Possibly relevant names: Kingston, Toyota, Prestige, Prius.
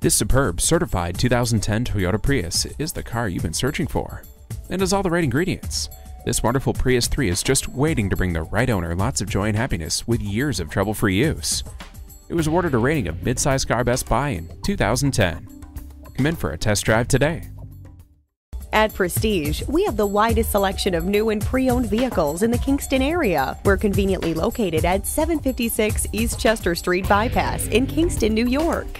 This superb, certified 2010 Toyota Prius is the car you've been searching for and has all the right ingredients. This wonderful Prius 3 is just waiting to bring the right owner lots of joy and happiness with years of trouble-free use. It was awarded a rating of Midsize Car Best Buy in 2010. Come in for a test drive today. At Prestige, we have the widest selection of new and pre-owned vehicles in the Kingston area. We're conveniently located at 756 East Chester Street Bypass in Kingston, New York.